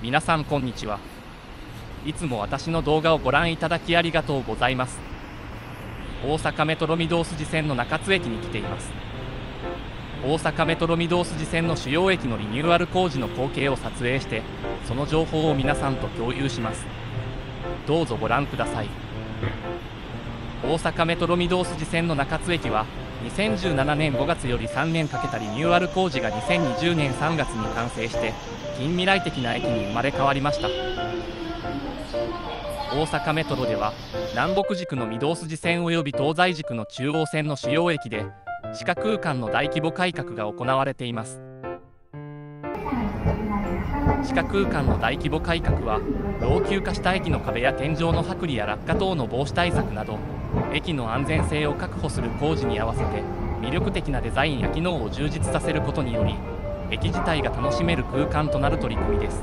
皆さんこんにちは。いつも私の動画をご覧いただきありがとうございます。大阪メトロ御堂筋線の中津駅に来ています。大阪メトロ御堂筋線の主要駅のリニューアル工事の光景を撮影して、その情報を皆さんと共有します。どうぞご覧ください。大阪メトロ御堂筋線の中津駅は2017年5月より3年かけたリニューアル工事が2020年3月に完成して、近未来的な駅に生まれ変わりました。大阪メトロでは南北軸の御堂筋線及び東西軸の中央線の主要駅で地下空間の大規模改革が行われています。地下空間の大規模改革は老朽化した駅の壁や天井の剥離や落下等の防止対策など、駅の安全性を確保する工事に合わせて魅力的なデザインや機能を充実させることにより、駅自体が楽しめる空間となる取り組みです。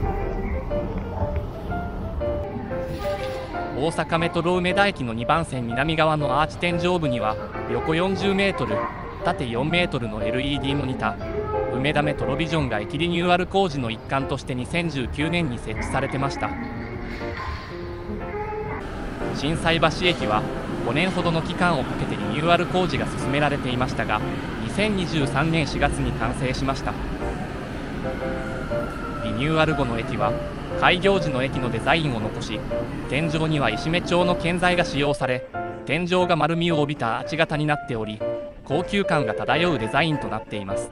大阪メトロ梅田駅の2番線南側のアーチ天井部には、横40メートル、縦4メートルの LED モニター、梅田メトロビジョンが駅リニューアル工事の一環として2019年に設置されてました。心斎橋駅は5年ほどの期間をかけてリニューアル工事が進められていましたが、2023年4月に完成しました。リニューアル後の駅は開業時の駅のデザインを残し、天井には石目調の建材が使用され、天井が丸みを帯びたアーチ型になっており、高級感が漂うデザインとなっています。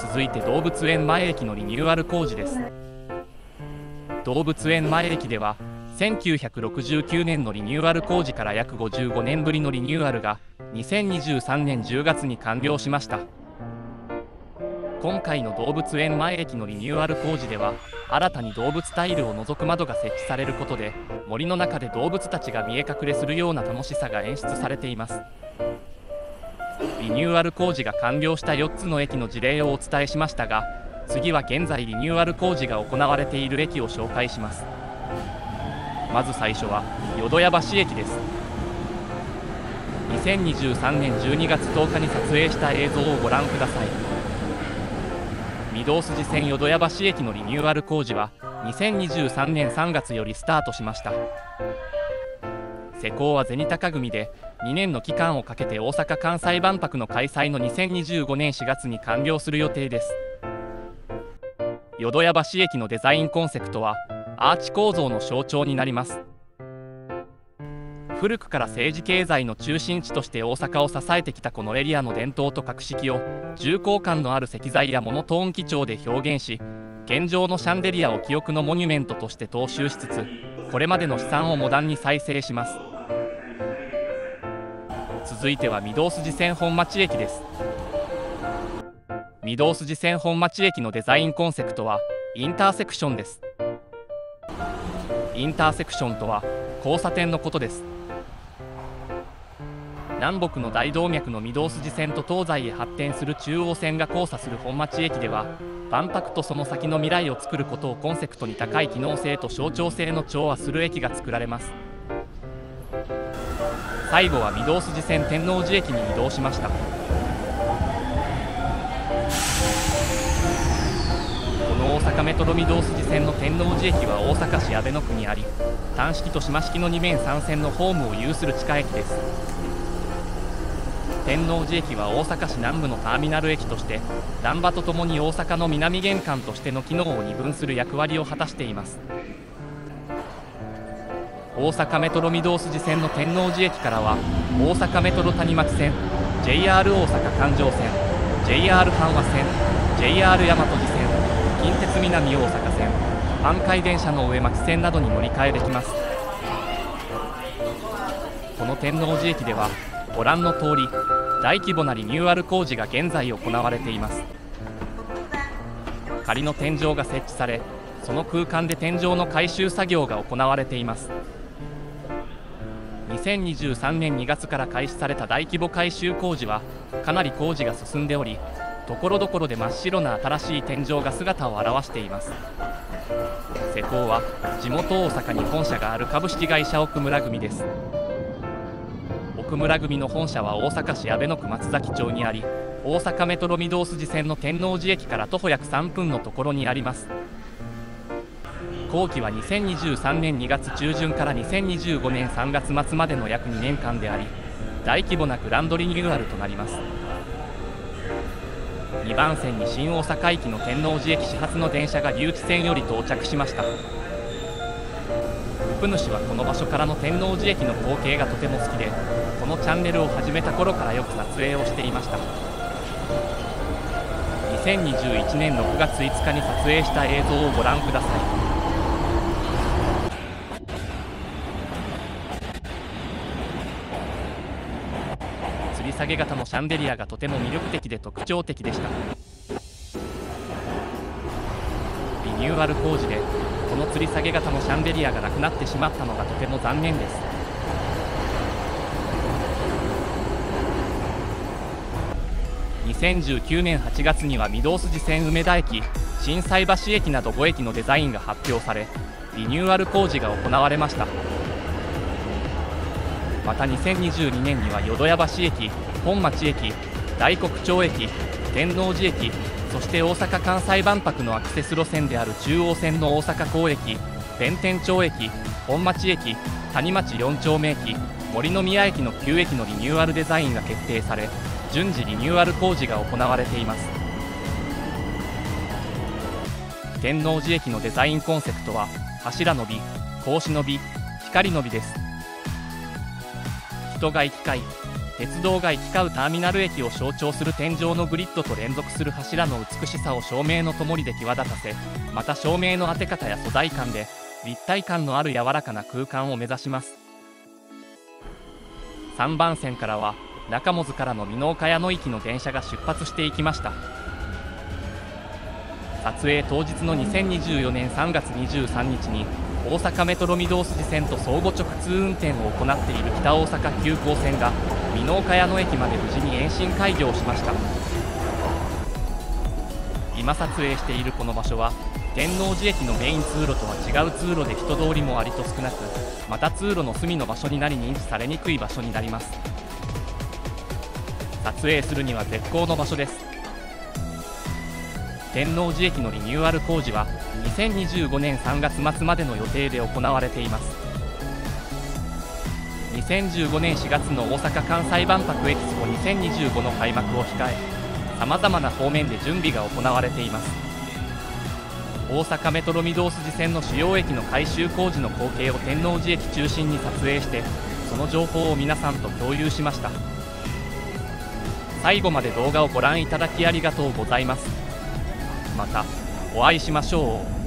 続いて動物園前駅のリニューアル工事です。動物園前駅では1969年のリニューアル工事から約55年ぶりのリニューアルが2023年10月に完了しました。今回の動物園前駅のリニューアル工事では、新たに動物タイルを除く窓が設置されることで、森の中で動物たちが見え隠れするような楽しさが演出されています。リニューアル工事が完了した4つの駅の事例をお伝えしましたが、次は現在リニューアル工事が行われている駅を紹介します。まず最初は淀屋橋駅です。2023年12月10日に撮影した映像をご覧ください。御堂筋線淀屋橋駅のリニューアル工事は2023年3月よりスタートしました。施工は銭高組で、2年の期間をかけて大阪・関西万博の開催の2025年4月に完了する予定です。淀屋橋駅のデザインコンセプトはアーチ構造の象徴になります。古くから政治経済の中心地として大阪を支えてきたこのエリアの伝統と格式を、重厚感のある石材やモノトーン基調で表現し、現状のシャンデリアを記憶のモニュメントとして踏襲しつつ、これまでの資産をモダンに再生します。続いては御堂筋線本町駅です。御堂筋線本町駅のデザインコンセプトはインターセクションです。インターセクションとは交差点のことです。南北の大動脈の御堂筋線と東西へ発展する中央線が交差する本町駅では、万博とその先の未来を作ることをコンセプトに高い機能性と象徴性の調和する駅が作られます。最後は御堂筋線天王寺駅に移動しました。この大阪メトロ御堂筋線の天王寺駅は大阪市阿倍野区にあり、単式と島式の2面3線のホームを有する地下駅です。天王寺駅は大阪市南部のターミナル駅として、難波とともに大阪の南玄関としての機能を二分する役割を果たしています。大阪メトロ御堂筋線の天王寺駅からは、大阪メトロ谷町線、 JR 大阪環状線、 JR 阪和線、 JR 大和路線、近鉄南大阪線、阪堺電車の上町線などに乗り換えできます。この天王寺駅ではご覧の通り、大規模なリニューアル工事が現在行われています。仮の天井が設置され、その空間で天井の改修作業が行われています。2023年2月から開始された大規模改修工事は、かなり工事が進んでおり、ところどころで真っ白な新しい天井が姿を現しています。施工は地元大阪に本社がある株式会社奥村組です。奥村組の本社は大阪市阿倍野区松崎町にあり、大阪メトロ御堂筋線の天王寺駅から徒歩約3分のところにあります。工期は2023年2月中旬から2025年3月末までの約2年間であり、大規模なグランドリニューアルとなります。2番線に新大阪駅の天王寺駅始発の電車が留置線より到着しました。ウプ主はこの場所からの天王寺駅の光景がとても好きで、このチャンネルを始めた頃からよく撮影をしていました。2021年6月5日に撮影した映像をご覧ください。吊り下げ型のシャンデリアがとても魅力的で特徴的でした。リニューアル工事でこの吊り下げ型のシャンデリアがなくなってしまったのがとても残念です。2019年8月には御堂筋線梅田駅、心斎橋駅など5駅のデザインが発表され、リニューアル工事が行われました。また2022年には淀屋橋駅、本町駅、大黒町駅、天王寺駅、そして大阪・関西万博のアクセス路線である中央線の大阪港駅、弁天町駅、本町駅、谷町4丁目駅、森の宮駅の9駅のリニューアルデザインが決定され、順次リニューアル工事が行われています。天王寺駅のデザインコンセプトは柱の美、格子の美、光の美です。人が行き交い、鉄道が行き交うターミナル駅を象徴する天井のグリッドと連続する柱の美しさを照明のともりで際立たせ、また照明の当て方や素材感で立体感のある柔らかな空間を目指します。3番線からは中百舌からの美濃岡矢野行きの電車が出発していきました。撮影当日の2024年3月23日に大阪メトロ御堂筋線と相互直通運転を行っている北大阪急行線が美濃岡矢野駅まで無事に延伸開業しました。今撮影しているこの場所は天王寺駅のメイン通路とは違う通路で人通りもありと少なく、また通路の隅の場所になり認知されにくい場所になります。撮影するには絶好の場所です。天王寺駅のリニューアル工事は2025年3月末までの予定で行われています。2015年4月の大阪・関西万博エキスポ2025の開幕を控え、さまざまな方面で準備が行われています。大阪メトロ御堂筋線の主要駅の改修工事の光景を天王寺駅中心に撮影して、その情報を皆さんと共有しました。最後まで動画をご覧いただきありがとうございます。またお会いしましょう。